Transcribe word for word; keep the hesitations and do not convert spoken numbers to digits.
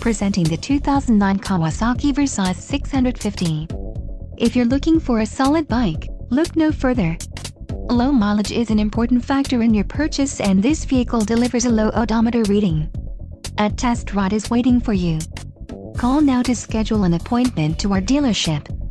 Presenting the two thousand nine Kawasaki Versys six fifty. If you're looking for a solid bike, look no further. Low mileage is an important factor in your purchase, and this vehicle delivers a low odometer reading. A test ride is waiting for you. Call now to schedule an appointment to our dealership.